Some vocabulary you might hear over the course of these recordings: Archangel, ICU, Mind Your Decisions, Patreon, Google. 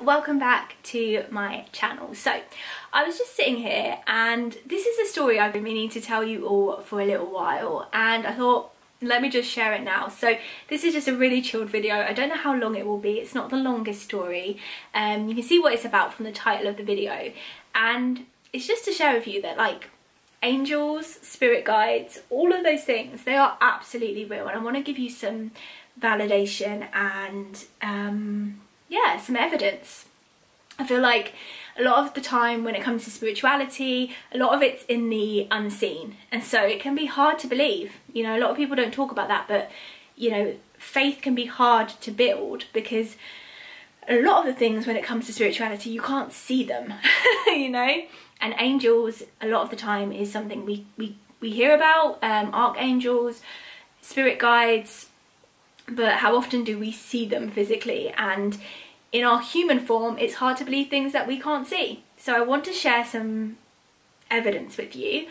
Welcome back to my channel. So I was just sitting here and this is a story I've been meaning to tell you all for a little while, and I thought let me just share it now. So this is just a really chilled video. I don't know how long it will be. It's not the longest story. You can see what it's about from the title of the video, and it's just to share with you that like angels, spirit guides, all of those things, they are absolutely real, and I want to give you some validation and yeah, some evidence. I feel like a lot of the time when it comes to spirituality, a lot of it's in the unseen, and so it can be hard to believe. You know, a lot of people don't talk about that, but you know, faith can be hard to build because a lot of the things when it comes to spirituality, you can't see them, you know. And angels, a lot of the time, is something we hear about, archangels, spirit guides, but how often do we see them physically? And in our human form, it's hard to believe things that we can't see. So I want to share some evidence with you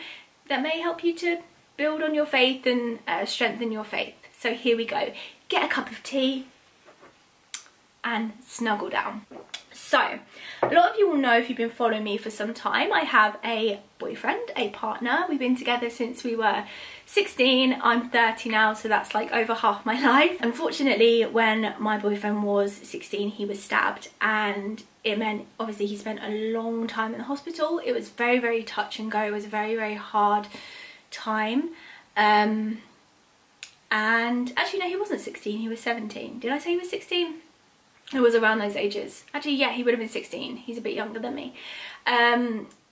that may help you to build on your faith and strengthen your faith. So here we go. Get a cup of tea and snuggle down. So a lot of you will know, if you've been following me for some time, I have a boyfriend, a partner. We've been together since we were 16. I'm 30 now, so that's like over half my life. Unfortunately, when my boyfriend was 16, he was stabbed, and it meant obviously he spent a long time in the hospital. It was very, very touch and go. It was a very, very hard time. And actually, no, he wasn't 16, he was 17. Did I say he was 16? It was around those ages. Actually, yeah, he would have been 16. He's a bit younger than me.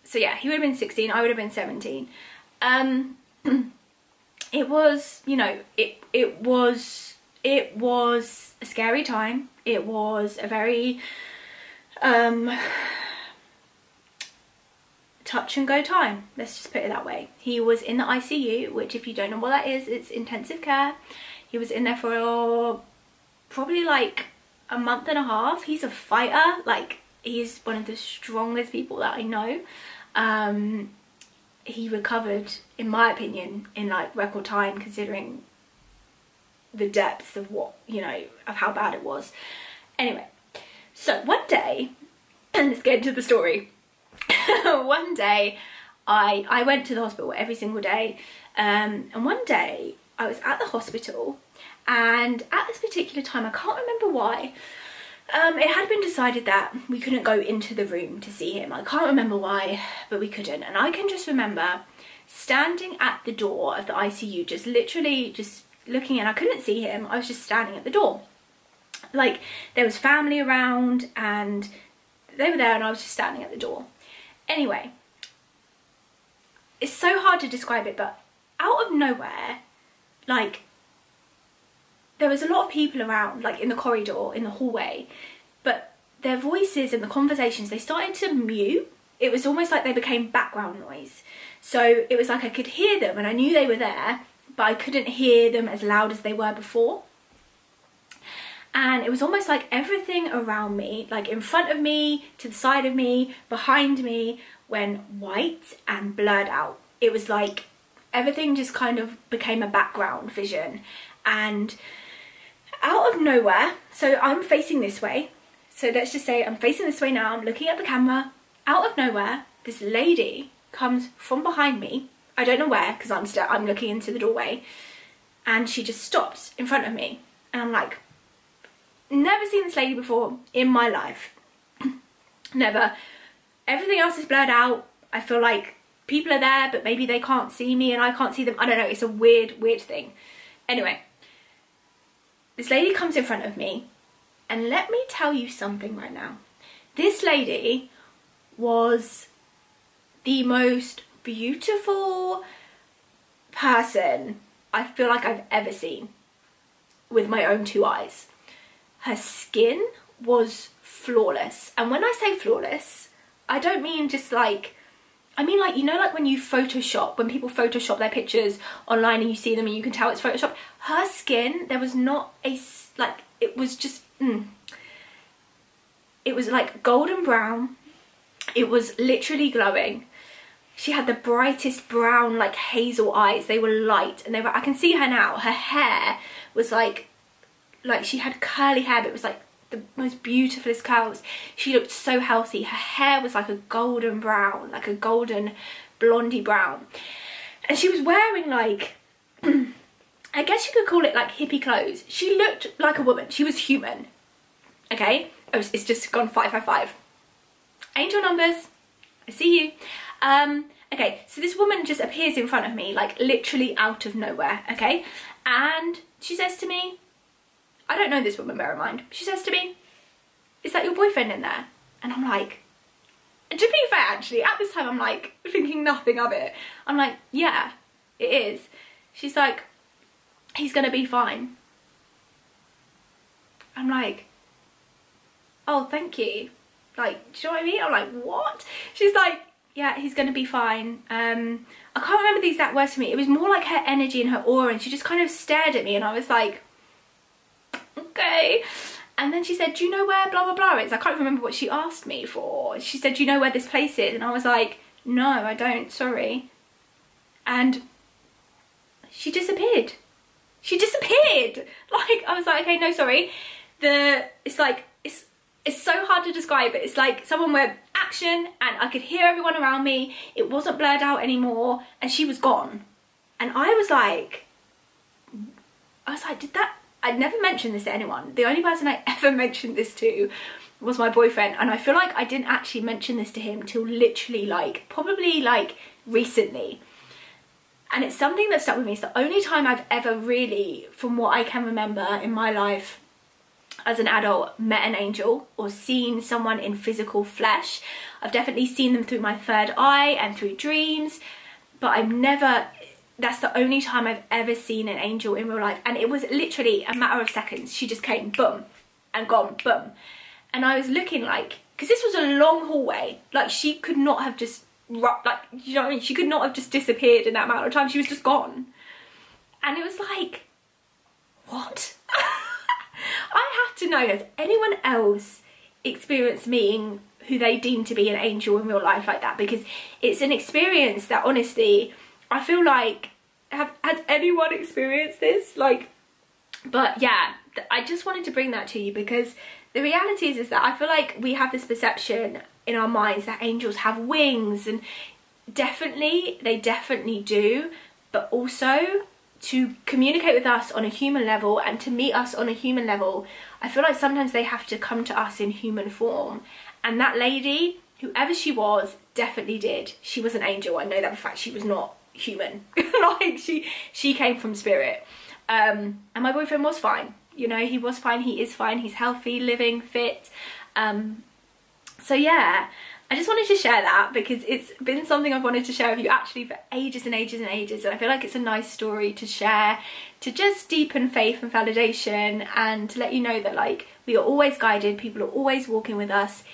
So yeah, he would have been 16. I would have been 17. It was, you know, it was a scary time. It was a very touch and go time. Let's just put it that way. He was in the ICU, which if you don't know what that is, it's intensive care. He was in there for probably like a month and a half. He's a fighter, like he's one of the strongest people that I know. He recovered, in my opinion, in like record time, considering the depths of what, you know, of how bad it was. Anyway, so one day, and let's get into the story. One day I went to the hospital every single day, and one day I was at the hospital, and at this particular time, I can't remember why, it had been decided that we couldn't go into the room to see him. I can't remember why, but we couldn't. And I can just remember standing at the door of the ICU, just literally just looking in. I couldn't see him. I was just standing at the door. Like, there was family around and they were there, and I was just standing at the door. Anyway, it's so hard to describe it, but out of nowhere, like, there was a lot of people around, like in the corridor, in the hallway, but their voices and the conversations, they started to mute. It was almost like they became background noise. So it was like I could hear them and I knew they were there, but I couldn't hear them as loud as they were before. And it was almost like everything around me, like in front of me, to the side of me, behind me, went white and blurred out. It was like everything just kind of became a background vision. And out of nowhere, so I'm facing this way, so let's just say I'm facing this way now, I'm looking at the camera. Out of nowhere, this lady comes from behind me. I don't know where, because I'm looking into the doorway, and she just stops in front of me, and I'm like, never seen this lady before in my life. Never. Everything else is blurred out. I feel like people are there, but maybe they can't see me and I can't see them. I don't know, it's a weird thing. Anyway, this lady comes in front of me, and let me tell you something right now. This lady was the most beautiful person I feel like I've ever seen with my own two eyes. Her skin was flawless. And when I say flawless, I don't mean just like, I mean like, you know, like when you Photoshop, when people Photoshop their pictures online and you see them and you can tell it's Photoshop. Her skin, there was not a, like, it was just, it was like golden brown. It was literally glowing. She had the brightest brown, like hazel eyes. They were light, and they were, I can see her now. Her hair was like she had curly hair, but it was like the most beautifulest curls. She looked so healthy. Her hair was like a golden brown, like a golden blondie brown. And she was wearing like, I guess you could call it like hippie clothes. She looked like a woman. She was human. Okay? Oh, it's just gone 555. Angel numbers. I see you. Okay, so this woman just appears in front of me, like literally out of nowhere, okay? And she says to me, I don't know this woman, bear in mind. She says to me, is that your boyfriend in there? And I'm like, to be fair, actually, at this time I'm like thinking nothing of it. I'm like, yeah, it is. She's like, he's gonna be fine. I'm like, oh, thank you. Like, do you know what I mean? I'm like, what? She's like, yeah, he's gonna be fine. I can't remember the exact words for me. It was more like her energy and her aura, and she just kind of stared at me, and I was like, okay. And then she said, do you know where blah blah blah is? I can't remember what she asked me for. She said, do you know where this place is? And I was like, no, I don't, sorry. And she disappeared. She disappeared. Like, I was like, okay, no, sorry. It's like, it's so hard to describe it. It's like someone went action and I could hear everyone around me. It wasn't blurred out anymore, and she was gone. And I was like, did that? I'd never mentioned this to anyone. The only person I ever mentioned this to was my boyfriend, and I feel like I didn't actually mention this to him till literally like, probably like recently. And it's something that stuck with me. It's the only time I've ever really, from what I can remember in my life, as an adult, met an angel or seen someone in physical flesh. I've definitely seen them through my third eye and through dreams, but I've never, that's the only time I've ever seen an angel in real life. And it was literally a matter of seconds. She just came, boom, and gone, boom. And I was looking like, because this was a long hallway, like she could not have just, like, you know what I mean? She could not have just disappeared in that amount of time. She was just gone. And it was like, what? I have to know, has anyone else experienced meeting who they deem to be an angel in real life like that? Because it's an experience that, honestly, I feel like, has anyone experienced this? Like, but yeah, I just wanted to bring that to you, because the reality is that I feel like we have this perception in our minds that angels have wings, and definitely, they definitely do, but also, to communicate with us on a human level and to meet us on a human level, I feel like sometimes they have to come to us in human form. And that lady, whoever she was, definitely did. She was an angel. I know that for a fact. She was not human. Like, she came from spirit. And my boyfriend was fine. You know, he was fine. He is fine. He's healthy, living, fit. So yeah, I just wanted to share that, because it's been something I've wanted to share with you actually for ages and ages and ages, and I feel like it's a nice story to share, to just deepen faith and validation, and to let you know that, like, we are always guided, people are always walking with us,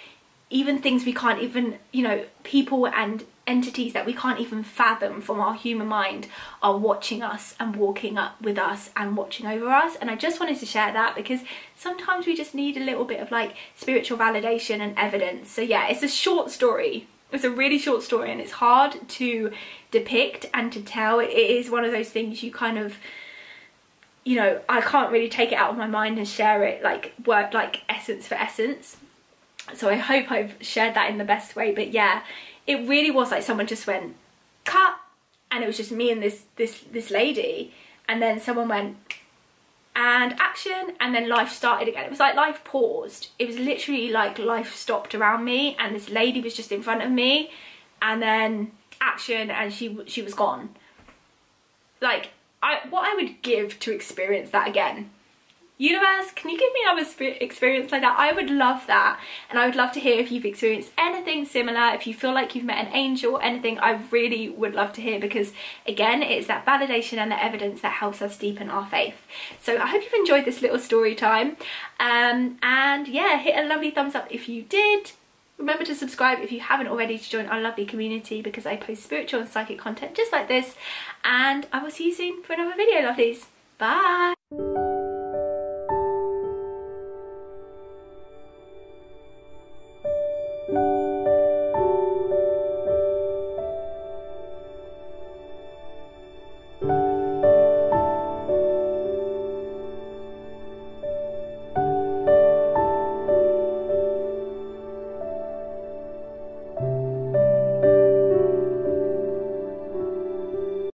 even things we can't even, you know, people and entities that we can't even fathom from our human mind are watching us and walking up with us and watching over us. And I just wanted to share that, because sometimes we just need a little bit of like spiritual validation and evidence. So yeah, it's a short story. It's a really short story, and it's hard to depict and to tell. It is one of those things you kind of, you know, I can't really take it out of my mind and share it like word, like essence for essence. So I hope I've shared that in the best way, but yeah, it really was like someone just went cut, and it was just me and this lady, and then someone went and action, and then life started again. It was like life paused. It was literally like life stopped around me, and this lady was just in front of me, and then action, and she was gone. Like, what I would give to experience that again. Universe, can you give me another experience like that? I would love that, and I would love to hear if you've experienced anything similar, if you feel like you've met an angel, anything. I really would love to hear, because again, it's that validation and the evidence that helps us deepen our faith. So I hope you've enjoyed this little story time, and yeah, hit a lovely thumbs up if you did. Remember to subscribe if you haven't already, to join our lovely community, because I post spiritual and psychic content just like this, and I will see you soon for another video, lovelies. Bye.